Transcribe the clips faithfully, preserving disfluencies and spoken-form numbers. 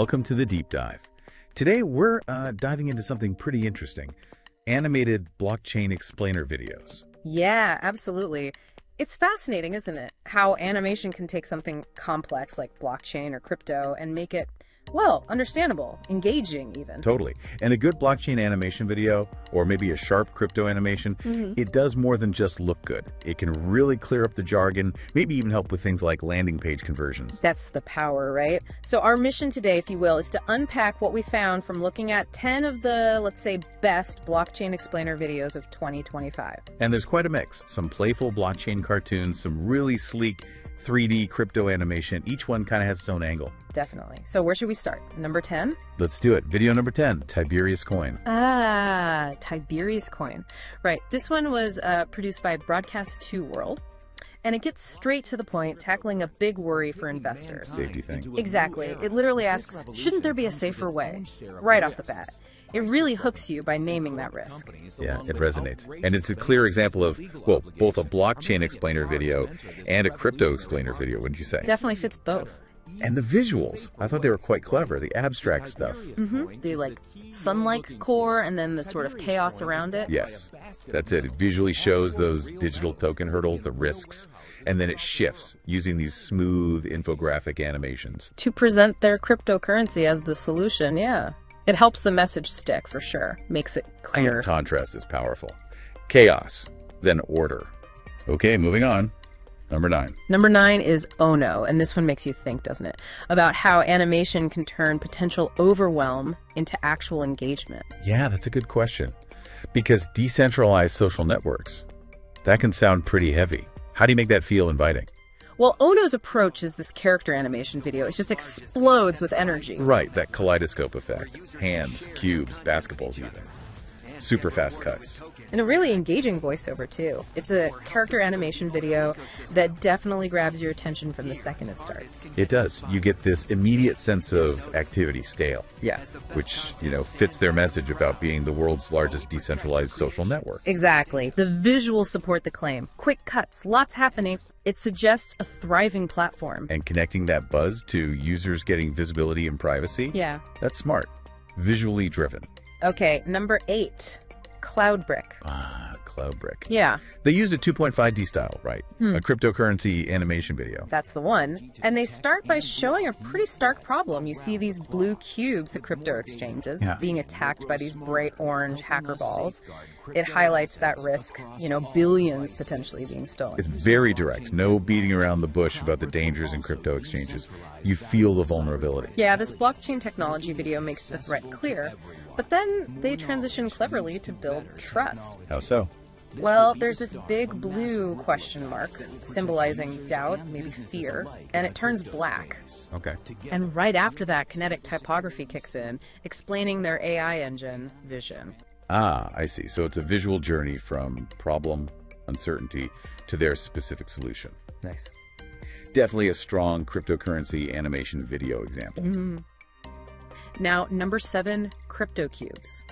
Welcome to the deep dive. Today we're uh, diving into something pretty interesting, animated blockchain explainer videos. Yeah, absolutely. It's fascinating, isn't it? How animation can take something complex like blockchain or crypto and make it, well, understandable, engaging even. Totally. And a good blockchain animation video, or maybe a sharp crypto animation, mm-hmm. it does more than just look good. It can really clear up the jargon, maybe even help with things like landing page conversions. That's the power, right? So our mission today, if you will, is to unpack what we found from looking at ten of the, let's say, best blockchain explainer videos of twenty twenty-five. And there's quite a mix. Some playful blockchain cartoons, some really sleek three D crypto animation. Each one kind of has its own angle. Definitely. So where should we start? Number ten? Let's do it. Video number ten, Tiberius Coin. Ah, Tiberius Coin. Right. This one was uh, produced by Broadcast two World. And it gets straight to the point, tackling a big worry for investors. Safety thing. Exactly. It literally asks, shouldn't there be a safer way? Right off the bat. It really hooks you by naming that risk. Yeah, it resonates. And it's a clear example of, well, both a blockchain explainer video and a crypto explainer video, wouldn't you say? Definitely fits both. And the visuals, I thought they were quite clever, the abstract stuff. Mm-hmm. The, like, sun-like core and then the sort of chaos around it. Yes, that's it. It visually shows those digital token hurdles, the risks, and then it shifts using these smooth infographic animations. To present their cryptocurrency as the solution, yeah. It helps the message stick, for sure. Makes it clear. And contrast is powerful. Chaos, then order. Okay, moving on. Number nine. Number nine is Ono, and this one makes you think, doesn't it? About how animation can turn potential overwhelm into actual engagement. Yeah, that's a good question. Because decentralized social networks, that can sound pretty heavy. How do you make that feel inviting? Well, Ono's approach is this character animation video. It just explodes with energy. Right, that kaleidoscope effect. Hands, cubes, basketballs even. Super fast cuts. And a really engaging voiceover, too. It's a character animation video that definitely grabs your attention from the second it starts. It does. You get this immediate sense of activity stale. Yeah. Which, you know, fits their message about being the world's largest decentralized social network. Exactly. The visuals support the claim. Quick cuts, lots happening. It suggests a thriving platform. And connecting that buzz to users getting visibility and privacy. Yeah. That's smart. Visually driven. Okay, number eight, Cloudbrick. Ah, Cloudbrick. Yeah. They used a two point five D style, right? Hmm. A cryptocurrency animation video. That's the one. And they start by showing a pretty stark problem. You see these blue cubes at crypto exchanges yeah. being attacked by these bright orange hacker balls. It highlights that risk, you know, billions potentially being stolen. It's very direct. No beating around the bush about the dangers in crypto exchanges. You feel the vulnerability. Yeah, this blockchain technology video makes the threat clear. But then they transition cleverly to build trust. How so? Well, there's this big blue question mark symbolizing doubt, maybe fear, and it turns black. Okay. And right after that, kinetic typography kicks in, explaining their A I engine vision. Ah, I see. So it's a visual journey from problem, uncertainty, to their specific solution. Nice. Definitely a strong cryptocurrency animation video example. Mm-hmm. Now, number seven, Crypto Cubes.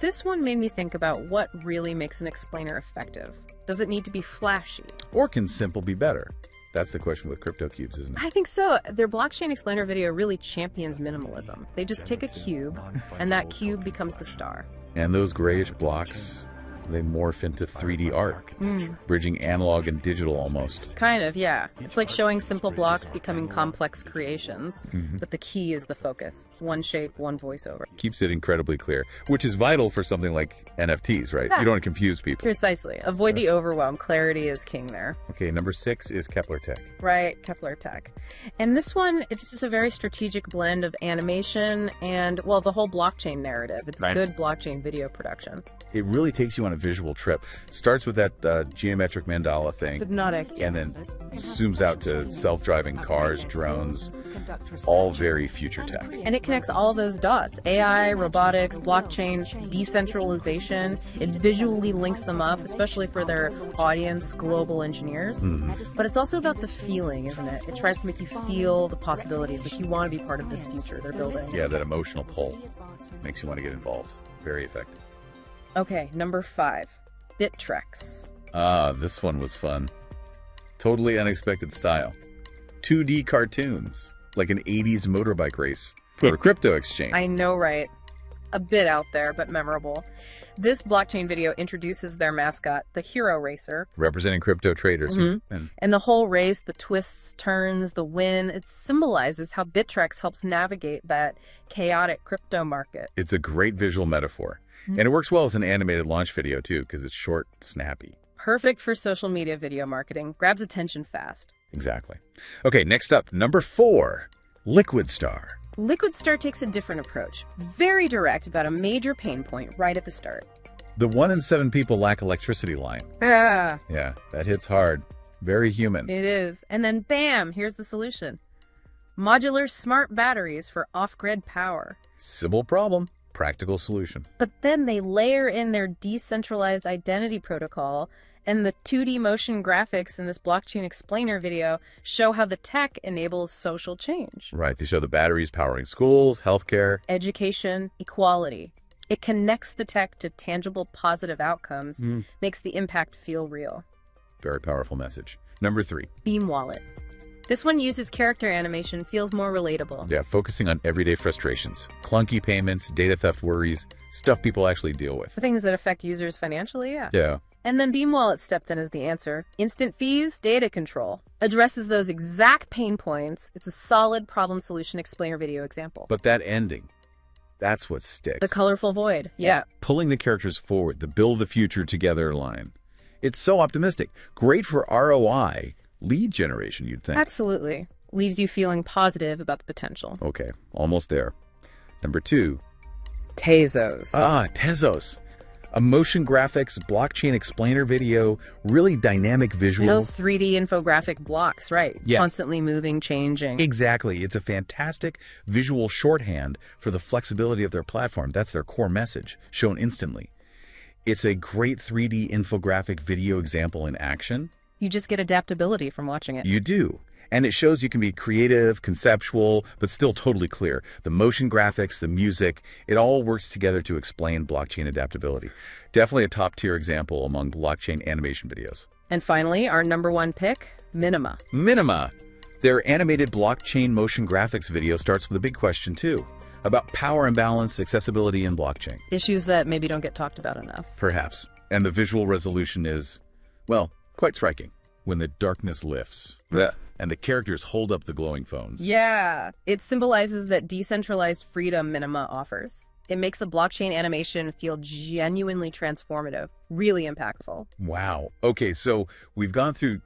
This one made me think about what really makes an explainer effective. Does it need to be flashy? Or can simple be better? That's the question with Crypto Cubes, isn't it? I think so. Their blockchain explainer video really champions minimalism. They just take a cube, and that cube becomes the star. And those grayish blocks, they morph into three D art, mm. bridging analog and digital almost. Kind of, yeah. It's like showing simple blocks becoming complex creations, mm-hmm. but the key is the focus. One shape, one voiceover. Keeps it incredibly clear, which is vital for something like N F Ts, right? Yeah. You don't want to confuse people. Precisely. Avoid yeah. the overwhelm. Clarity is king there. Okay, number six is Kepler Tech. Right, Kepler Tech. And this one, it's just a very strategic blend of animation and, well, the whole blockchain narrative. It's right. good blockchain video production. It really takes you on a visual trip. Starts with that uh, geometric mandala thing, hypnotic, and then zooms out to self-driving cars, drones, all very future tech. And it connects all those dots, A I, robotics, blockchain, decentralization. It visually links them up, especially for their audience, global engineers. Mm. But it's also about the feeling, isn't it? It tries to make you feel the possibilities, that you want to be part of this future they're building. Yeah, that emotional pull makes you want to get involved. Very effective. Okay, number five, Bittrex. Ah, this one was fun. Totally unexpected style. two D cartoons. like an eighties motorbike race for a crypto exchange. I know, right? A bit out there, but memorable. This blockchain video introduces their mascot, the Hero Racer, representing crypto traders. Mm-hmm. and, and the whole race, the twists, turns, the win, it symbolizes how Bittrex helps navigate that chaotic crypto market. It's a great visual metaphor. Mm-hmm. And it works well as an animated launch video, too, because it's short, snappy. Perfect for social media video marketing. Grabs attention fast. Exactly. Okay, next up, number four, Liquidstar. Liquidstar takes a different approach, very direct about a major pain point right at the start. The one in seven people lack electricity line. Ah. Yeah, that hits hard. Very human. It is. And then bam, here's the solution. Modular smart batteries for off-grid power. Simple problem, practical solution. But then they layer in their decentralized identity protocol, and the two D motion graphics in this blockchain explainer video show how the tech enables social change. Right. They show the batteries powering schools, healthcare, education, equality. It connects the tech to tangible positive outcomes, mm. makes the impact feel real. Very powerful message. Number three. Beam Wallet. This one uses character animation, feels more relatable. Yeah, focusing on everyday frustrations, clunky payments, data theft worries, stuff people actually deal with. The things that affect users financially, yeah. Yeah. And then Beam Wallet stepped in as the answer. Instant fees, data control. Addresses those exact pain points. It's a solid problem solution explainer video example. But that ending, that's what sticks. The colorful void, yeah. Pulling the characters forward, the build the future together line. It's so optimistic. Great for R O I, lead generation, you'd think. Absolutely. Leaves you feeling positive about the potential. Okay, almost there. Number two. Tezos. Ah, Tezos. A motion graphics, blockchain explainer video, really dynamic visuals. Those three D infographic blocks, right? Yeah. Constantly moving, changing. Exactly. It's a fantastic visual shorthand for the flexibility of their platform. That's their core message, shown instantly. It's a great three D infographic video example in action. You just get adaptability from watching it. You do. And it shows you can be creative, conceptual, but still totally clear. The motion graphics, the music, it all works together to explain blockchain adaptability. Definitely a top-tier example among blockchain animation videos. And finally, our number one pick, Minima. Minima. Their animated blockchain motion graphics video starts with a big question, too, about power imbalance, accessibility, and blockchain. Issues that maybe don't get talked about enough. Perhaps. And the visual resolution is, well, quite striking. When the darkness lifts. Yeah. And the characters hold up the glowing phones. Yeah. It symbolizes that decentralized freedom Minima offers. It makes the blockchain animation feel genuinely transformative, really impactful. Wow. Okay, so we've gone through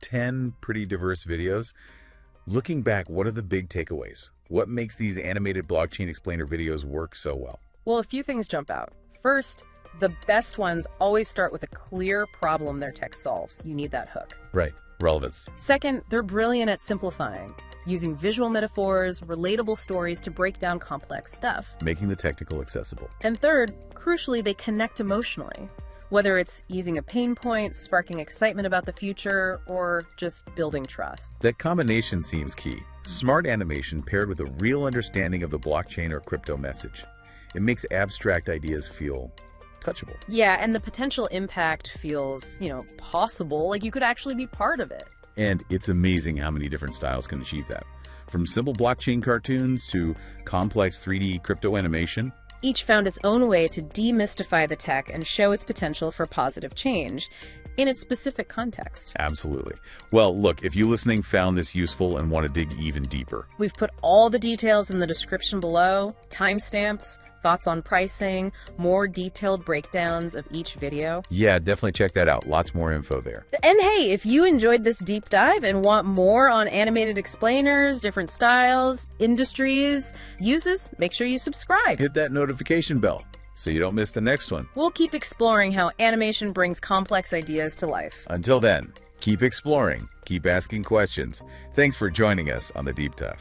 ten pretty diverse videos. Looking back, what are the big takeaways? What makes these animated blockchain explainer videos work so well? Well, a few things jump out. First, the best ones always start with a clear problem their tech solves. You need that hook. Right. Relevance. Second, they're brilliant at simplifying, using visual metaphors, relatable stories to break down complex stuff. Making the technical accessible. And third, crucially, they connect emotionally. Whether it's easing a pain point, sparking excitement about the future, or just building trust. That combination seems key. Smart animation paired with a real understanding of the blockchain or crypto message. It makes abstract ideas feel touchable. Yeah, and the potential impact feels, you know, possible, like you could actually be part of it. And it's amazing how many different styles can achieve that. From simple blockchain cartoons to complex three D crypto animation. Each found its own way to demystify the tech and show its potential for positive change in its specific context. Absolutely. Well, look, if you listening found this useful and want to dig even deeper, we've put all the details in the description below, timestamps, thoughts on pricing, more detailed breakdowns of each video. Yeah, definitely check that out. Lots more info there. And hey, if you enjoyed this deep dive and want more on animated explainers, different styles, industries, uses, make sure you subscribe. Hit that notification bell so you don't miss the next one. We'll keep exploring how animation brings complex ideas to life. Until then, keep exploring, keep asking questions. Thanks for joining us on The Deep Dive.